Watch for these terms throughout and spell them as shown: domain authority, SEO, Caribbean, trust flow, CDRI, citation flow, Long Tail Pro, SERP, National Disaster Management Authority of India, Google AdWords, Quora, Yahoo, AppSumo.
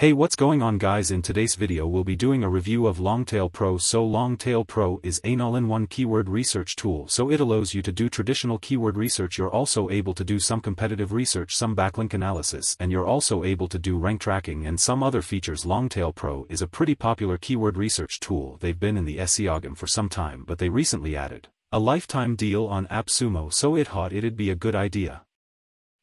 Hey, what's going on guys? In today's video we'll be doing a review of Long Tail Pro. So Long Tail Pro is an all-in-one keyword research tool, so it allows you to do traditional keyword research. You're also able to do some competitive research, some backlink analysis, and you're also able to do rank tracking and some other features. Long Tail Pro is a pretty popular keyword research tool. They've been in the SEO game for some time, but they recently added a lifetime deal on AppSumo, so it thought it'd be a good idea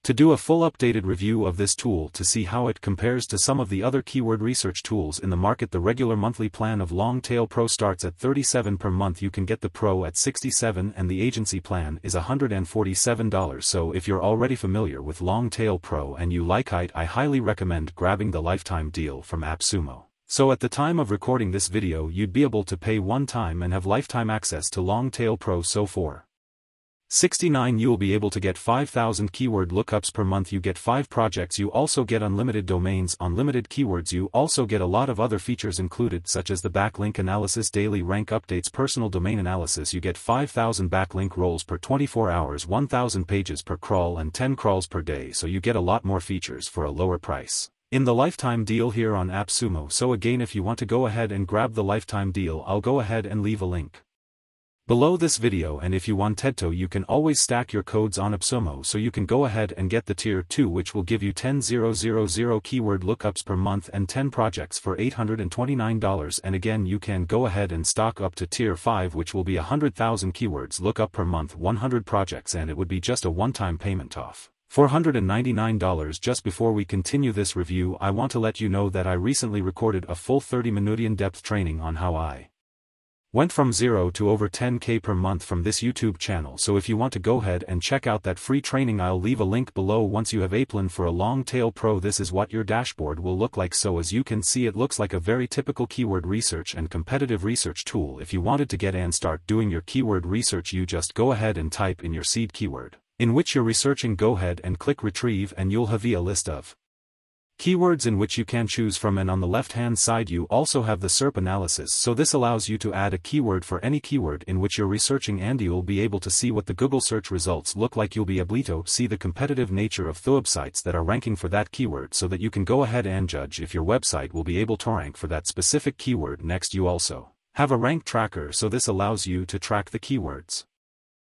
to do a full updated review of this tool to see how it compares to some of the other keyword research tools in the market. The regular monthly plan of Long Tail Pro starts at $37 per month. You can get the Pro at $67 and the agency plan is $147. So if you're already familiar with Long Tail Pro and you like it, I highly recommend grabbing the lifetime deal from AppSumo. So at the time of recording this video you'd be able to pay one time and have lifetime access to Long Tail Pro. So for $69 you'll be able to get 5,000 keyword lookups per month. You get 5 projects. You also get unlimited domains, unlimited keywords. You also get a lot of other features included, such as the backlink analysis, daily rank updates, personal domain analysis. You get 5,000 backlink rolls per 24 hours, 1,000 pages per crawl and 10 crawls per day. So you get a lot more features for a lower price in the lifetime deal here on AppSumo. So again, if you want to go ahead and grab the lifetime deal, I'll go ahead and leave a link below this video, and if you want to, you can always stack your codes on AppSumo, so you can go ahead and get the tier 2, which will give you 10,000 keyword lookups per month and 10 projects for $829. And again, you can go ahead and stock up to tier 5, which will be 100,000 keywords lookup per month, 100 projects, and it would be just a one-time payment off $499. Just before we continue this review, I want to let you know that I recently recorded a full 30-minute in-depth training on how I went from 0 to over 10K per month from this YouTube channel. So if you want to go ahead and check out that free training, I'll leave a link below. Once you have a plan for a Long Tail Pro, this is what your dashboard will look like. So as you can see, it looks like a very typical keyword research and competitive research tool. If you wanted to get and start doing your keyword research, you just go ahead and type in your seed keyword in which you're researching, go ahead and click retrieve, and you'll have a list of keywords in which you can choose from. And on the left hand side you also have the SERP analysis, so this allows you to add a keyword for any keyword in which you're researching, and you'll be able to see what the Google search results look like. You'll be able to see the competitive nature of the websites that are ranking for that keyword, so that you can go ahead and judge if your website will be able to rank for that specific keyword. Next, you also have a rank tracker, so this allows you to track the keywords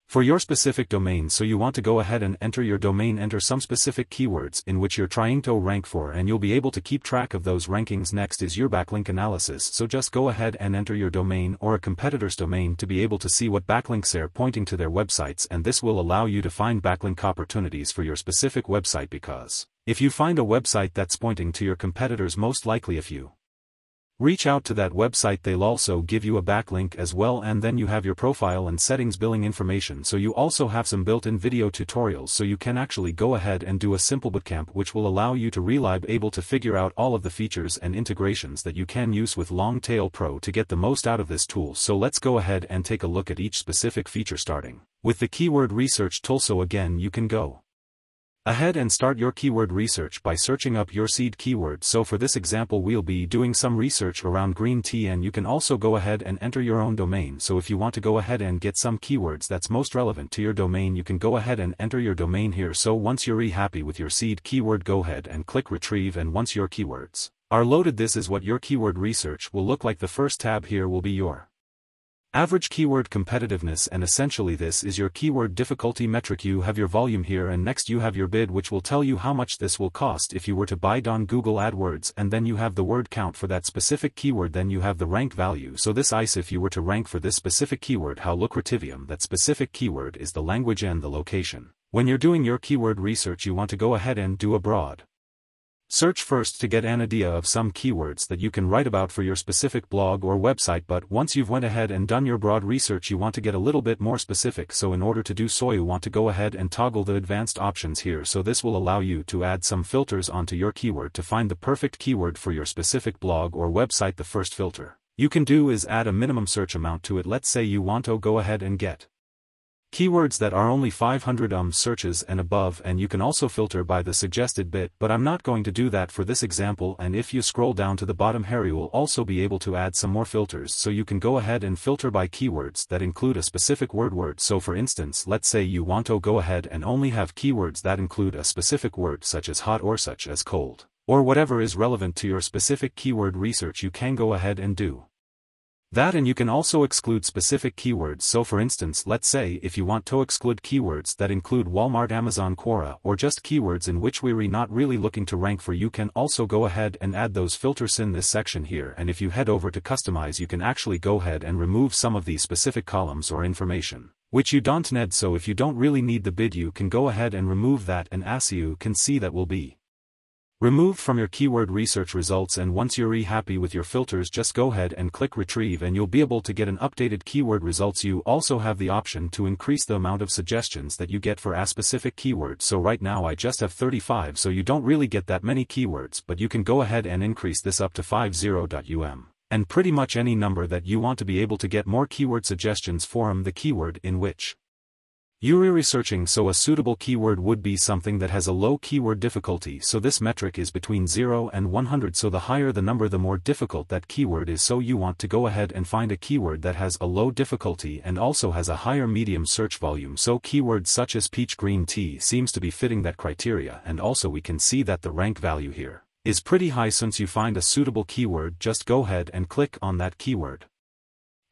for your specific domain. So you want to go ahead and enter your domain, enter some specific keywords in which you're trying to rank for, and you'll be able to keep track of those rankings. Next is your backlink analysis, so just go ahead and enter your domain or a competitor's domain to be able to see what backlinks are pointing to their websites, and this will allow you to find backlink opportunities for your specific website, because if you find a website that's pointing to your competitors, most likely if you reach out to that website they'll also give you a backlink as well. And then you have your profile and settings, billing information, so you also have some built-in video tutorials, so you can actually go ahead and do a simple bootcamp, which will allow you to really be able to figure out all of the features and integrations that you can use with Long Tail Pro to get the most out of this tool. So let's go ahead and take a look at each specific feature, starting with the keyword research tool. So again, you can go ahead and start your keyword research by searching up your seed keyword. So for this example we'll be doing some research around green tea, and you can also go ahead and enter your own domain. So if you want to go ahead and get some keywords that's most relevant to your domain, you can go ahead and enter your domain here. So once you're happy with your seed keyword, go ahead and click retrieve, and once your keywords are loaded, this is what your keyword research will look like. The first tab here will be your average keyword competitiveness, and essentially this is your keyword difficulty metric. You have your volume here, and next you have your bid, which will tell you how much this will cost if you were to buy on Google AdWords, and then you have the word count for that specific keyword. Then you have the rank value, so this is if you were to rank for this specific keyword, how lucrativium that specific keyword is, the language and the location. When you're doing your keyword research you want to go ahead and do a broad search first to get an idea of some keywords that you can write about for your specific blog or website. But once you've went ahead and done your broad research you want to get a little bit more specific, so in order to do so you want to go ahead and toggle the advanced options here, so this will allow you to add some filters onto your keyword to find the perfect keyword for your specific blog or website. The first filter you can do is add a minimum search amount to it. Let's say you want to go ahead and get keywords that are only 500 searches and above, and you can also filter by the suggested bid, but I'm not going to do that for this example. And if you scroll down to the bottom here you will also be able to add some more filters, so you can go ahead and filter by keywords that include a specific word. So for instance, let's say you want to go ahead and only have keywords that include a specific word, such as hot or such as cold. or whatever is relevant to your specific keyword research you can go ahead and do. That, and you can also exclude specific keywords. So for instance, let's say if you want to exclude keywords that include Walmart, Amazon, Quora, or just keywords in which we're not really looking to rank for, you can also go ahead and add those filters in this section here. And if you head over to customize, you can actually go ahead and remove some of these specific columns or information, which you don't need. So if you don't really need the bid, you can go ahead and remove that, and as you can see, that will be removed from your keyword research results. And once you're happy with your filters, just go ahead and click retrieve, and you'll be able to get an updated keyword results. You also have the option to increase the amount of suggestions that you get for a specific keyword. So right now I just have 35, so you don't really get that many keywords, but you can go ahead and increase this up to 50. And pretty much any number that you want to be able to get more keyword suggestions for the keyword in which you're researching. So a suitable keyword would be something that has a low keyword difficulty. So this metric is between 0 and 100. So the higher the number, the more difficult that keyword is. So you want to go ahead and find a keyword that has a low difficulty and also has a higher medium search volume. So keywords such as peach green tea seems to be fitting that criteria. And also we can see that the rank value here is pretty high. Since you find a suitable keyword, just go ahead and click on that keyword,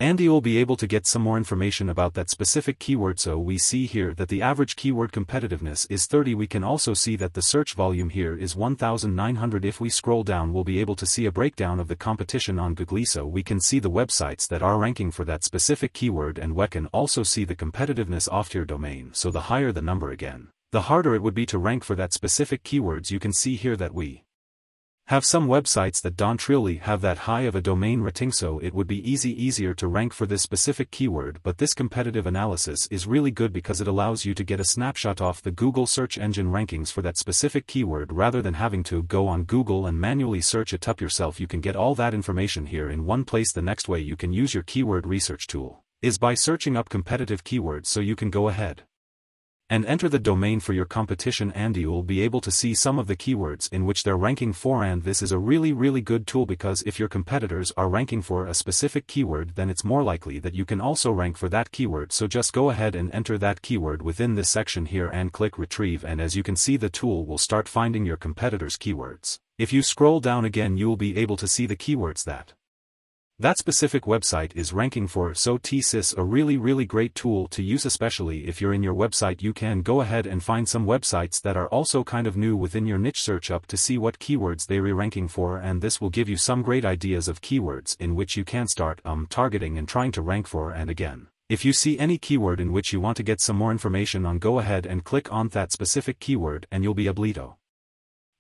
and you'll be able to get some more information about that specific keyword. So we see here that the average keyword competitiveness is 30. We can also see that the search volume here is 1900. If we scroll down, we'll be able to see a breakdown of the competition on Google. So we can see the websites that are ranking for that specific keyword, and we can also see the competitiveness of your domain. So the higher the number, again, the harder it would be to rank for that specific keywords. You can see here that we have some websites that don't really have that high of a domain rating, so it would be easier to rank for this specific keyword. But this competitive analysis is really good because it allows you to get a snapshot off the Google search engine rankings for that specific keyword, rather than having to go on Google and manually search it up yourself. You can get all that information here in one place. The next way you can use your keyword research tool is by searching up competitive keywords. So you can go ahead and enter the domain for your competition, and you'll be able to see some of the keywords in which they're ranking for. And this is a really good tool, because if your competitors are ranking for a specific keyword, then it's more likely that you can also rank for that keyword. So just go ahead and enter that keyword within this section here and click retrieve, and as you can see, the tool will start finding your competitors' keywords. If you scroll down again, you'll be able to see the keywords that specific website is ranking for. So this is a really great tool to use, especially if you're in your website. You can go ahead and find some websites that are also kind of new within your niche, search up to see what keywords they're ranking for, and this will give you some great ideas of keywords in which you can start targeting and trying to rank for. And again, if you see any keyword in which you want to get some more information on, go ahead and click on that specific keyword, and you'll be able to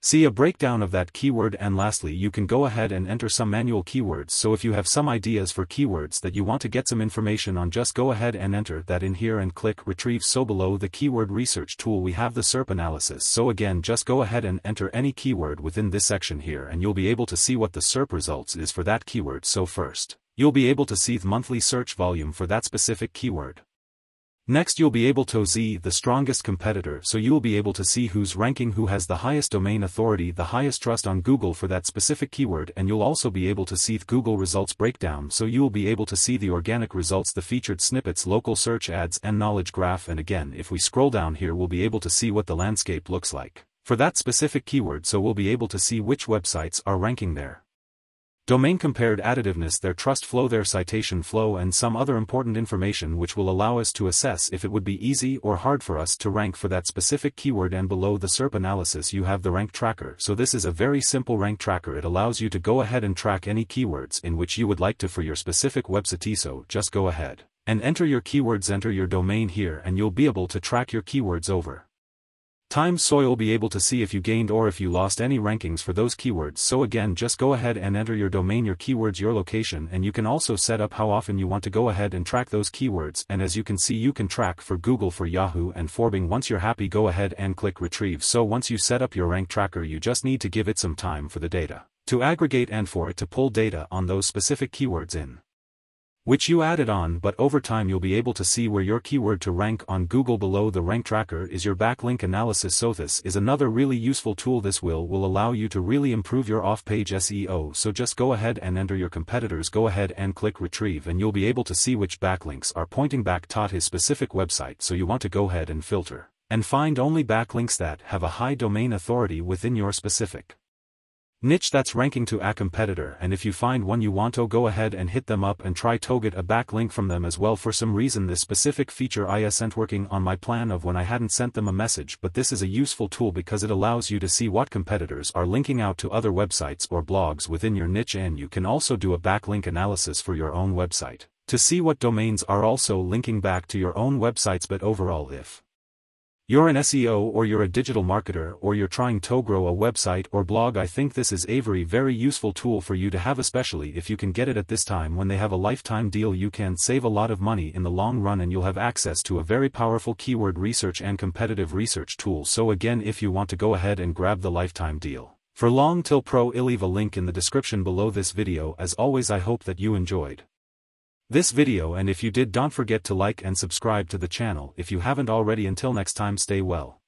see a breakdown of that keyword. And lastly, you can go ahead and enter some manual keywords. So if you have some ideas for keywords that you want to get some information on, just go ahead and enter that in here and click retrieve. So below the keyword research tool, we have the SERP analysis. So again, just go ahead and enter any keyword within this section here, and you'll be able to see what the SERP results is for that keyword. So first, you'll be able to see the monthly search volume for that specific keyword. Next, you'll be able to see the strongest competitor, so you'll be able to see who's ranking, who has the highest domain authority, the highest trust on Google for that specific keyword. And you'll also be able to see the Google results breakdown, so you'll be able to see the organic results, the featured snippets, local search ads, and knowledge graph. And again, if we scroll down here, we'll be able to see what the landscape looks like for that specific keyword, so we'll be able to see which websites are ranking there. Domain compared additiveness, their trust flow, their citation flow, and some other important information which will allow us to assess if it would be easy or hard for us to rank for that specific keyword. And below the SERP analysis, you have the rank tracker. So this is a very simple rank tracker. It allows you to go ahead and track any keywords in which you would like to for your specific website. So just go ahead and enter your keywords, enter your domain here, and you'll be able to track your keywords over time, so you'll be able to see if you gained or if you lost any rankings for those keywords. So again, just go ahead and enter your domain, your keywords, your location, and you can also set up how often you want to go ahead and track those keywords. And as you can see, you can track for Google, for Yahoo, and for Bing. Once you're happy, go ahead and click retrieve. So once you set up your rank tracker, you just need to give it some time for the data to aggregate and for it to pull data on those specific keywords in which you added on. But over time, you'll be able to see where your keyword to rank on Google. Below the rank tracker is your backlink analysis. So this is another really useful tool. This will allow you to really improve your off-page SEO. So just go ahead and enter your competitors, go ahead and click retrieve, and you'll be able to see which backlinks are pointing back to his specific website. So you want to go ahead and filter and find only backlinks that have a high domain authority within your specific niche that's ranking to a competitor, and if you find one you want to, go ahead and hit them up and try to get a backlink from them as well. For some reason this specific feature isn't working on my plan of when I hadn't sent them a message, but this is a useful tool because it allows you to see what competitors are linking out to other websites or blogs within your niche, and you can also do a backlink analysis for your own website to see what domains are also linking back to your own websites. But overall, if you're an SEO or you're a digital marketer or you're trying to grow a website or blog, I think this is a very useful tool for you to have, especially if you can get it at this time when they have a lifetime deal. You can save a lot of money in the long run, and you'll have access to a very powerful keyword research and competitive research tool. So again, if you want to, go ahead and grab the lifetime deal. For Long Tail Pro, I'll leave a link in the description below this video. As always, I hope that you enjoyed this video, and if you did, don't forget to like and subscribe to the channel if you haven't already. Until next time, stay well.